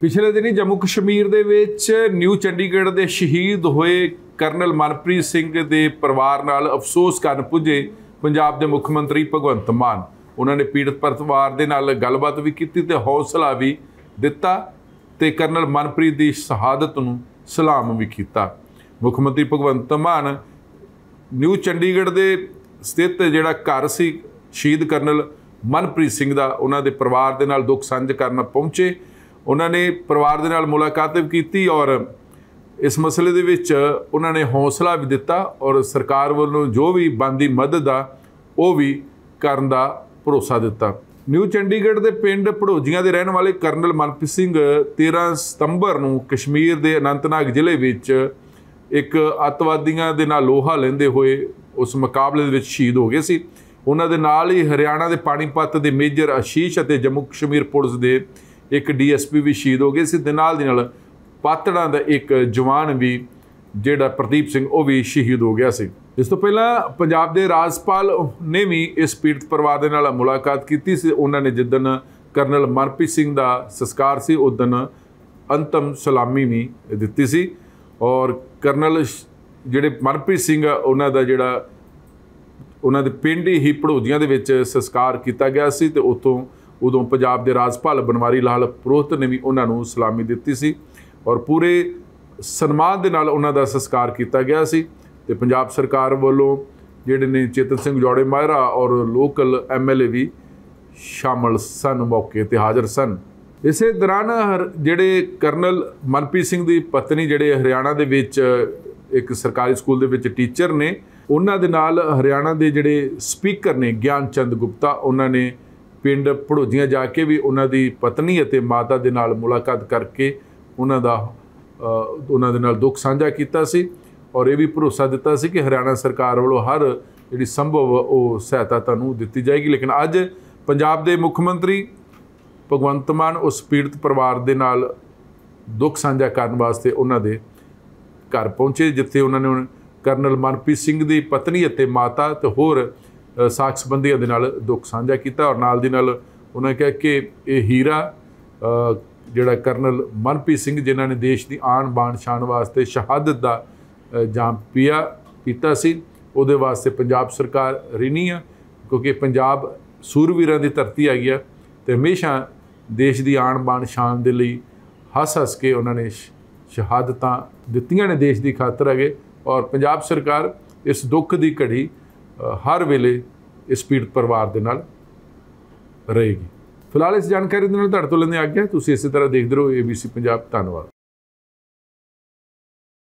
ਪਿਛਲੇ ਦਿਨੀ ਜੰਮੂ ਕਸ਼ਮੀਰ ਦੇ ਵਿੱਚ ਨਿਊ ਚੰਡੀਗੜ੍ਹ ਦੇ ਸ਼ਹੀਦ ਹੋਏ ਕਰਨਲ ਮਨਪ੍ਰੀਤ ਸਿੰਘ ਦੇ ਪਰਿਵਾਰ ਨਾਲ ਅਫਸੋਸ ਕਰਨ ਪੁੱਜੇ ਪੰਜਾਬ ਦੇ ਮੁੱਖ ਮੰਤਰੀ ਭਗਵੰਤ ਮਾਨ। ਉਹਨਾਂ ਨੇ ਪੀੜਤ ਪਰਿਵਾਰ ਦੇ ਨਾਲ ਗੱਲਬਾਤ ਵੀ ਕੀਤੀ ਤੇ ਹੌਸਲਾ ਵੀ ਦਿੱਤਾ ਤੇ ਕਰਨਲ ਮਨਪ੍ਰੀਤ ਦੀ ਸ਼ਹਾਦਤ ਨੂੰ ਸਲਾਮ ਵੀ ਕੀਤਾ। ਮੁੱਖ ਮੰਤਰੀ ਭਗਵੰਤ ਮਾਨ ਨਿਊ ਚੰਡੀਗੜ੍ਹ ਦੇ ਸਥਿਤ ਜਿਹੜਾ ਘਰ ਸੀ ਸ਼ਹੀਦ ਕਰਨਲ ਮਨਪ੍ਰੀਤ ਸਿੰਘ ਦਾ, ਉਹਨਾਂ ਦੇ ਪਰਿਵਾਰ ਦੇ ਨਾਲ ਦੁੱਖ ਸਾਂਝ ਕਰਨ ਪਹੁੰਚੇ। उन्होंने परिवार के नाल मुलाकात भी की और इस मसले दे विच उन्होंने हौसला भी दिता और सरकार वालों जो भी बनती मदद आ वो भी करन दा भरोसा दिता। न्यू चंडीगढ़ के पिंड भड़ोजियां के रहने वाले करनल मनप्रीत सिंह 13 सितंबर को कश्मीर के अनंतनाग जिले में एक अतवादियों के नाल लोहा लेंदे हुए उस मुकाबले में शहीद हो गए सी। उन्होंने नाल ही हरियाणा के पानीपत के मेजर आशीष और जम्मू कश्मीर पुलिस के एक DSP भी शहीद हो गए सी। पातड़ा का एक जवान भी जिहड़ा प्रदीप सिंह वो भी शहीद हो गया सी। इस तो पहला पंजाब के राजपाल ने भी इस पीड़ित परिवार के नाल मुलाकात की। उन्होंने जिदन करनल मनप्रीत सिंह का संस्कार सी उदन अंतिम सलामी भी दिती सी और करनल जिहड़े मनप्रीत सिंह उन्हां दा जिहड़ा उन्हां दे पिंड ही भड़ोजियां दे विच संस्कार किया गया सी ते उत्तों उदों पंजाब के राजपाल बनवारी लाल पुरोहित ने भी उन्होंने सलामी दिती सी और पूरे सन्मान के नाल उन्हों का संस्कार किया गया सी। ते पंजाब सरकार वालों जिहड़े ने चेतन सिंह जोड़े मायरा और लोकल MLA भी शामिल सन, मौके पर हाज़र सन। इस दौरान जिहड़े करनल मनप्रीत सिंह की पत्नी जिहड़े हरियाणा के एक सरकारी स्कूल के टीचर ने, उन्होंने हरियाणा के जिहड़े स्पीकर ने ज्ञान चंद गुप्ता, उन्होंने पिंड भड़ोजियां जाके भी उन्होंने पत्नी और माता के नाल मुलाकात करके उन्होंने दुख साझा किया और यह भी भरोसा दिता सी कि हरियाणा सरकार वालों हर जी संभव वो सहायता तुहानू दी जाएगी। लेकिन अज पंजाब के मुख्यमंत्री भगवंत मान उस पीड़ित परिवार के नाल दुख साझा करने वास्ते उन्होंने घर पहुँचे, जिथे उन्होंने करनल मनप्रीत सिंह की पत्नी और माता तो होर साख संबंधियों के नाल दुख साझा किया और नाल दी नाल उन्होंने कहा कि ये हीरा जिहड़ा करनल मनप्रीत सिंह जिन्होंने देश की आण बाण शान वास्ते शहादत का जाम पिया पीता सी उहदे वास्ते पंजाब सरकार ऋणी आ, क्योंकि पंजाब सूरवीरां दी धरती हैगी आ ते हमेशा देश की आण बाण शान दे लई हस हस के उन्होंने शहादतां दित्तियां ने देश की खातर हैगे और पंजाब सरकार इस दुख की घड़ी हर वेले इस पीड़ित परिवार के नाल रहेगी। फिलहाल इस जानकारी दे नाल तुहाडे तों लैंदे आग्या तुसीं इस तरह देखदे रहो ABC पंजाब। धन्यवाद।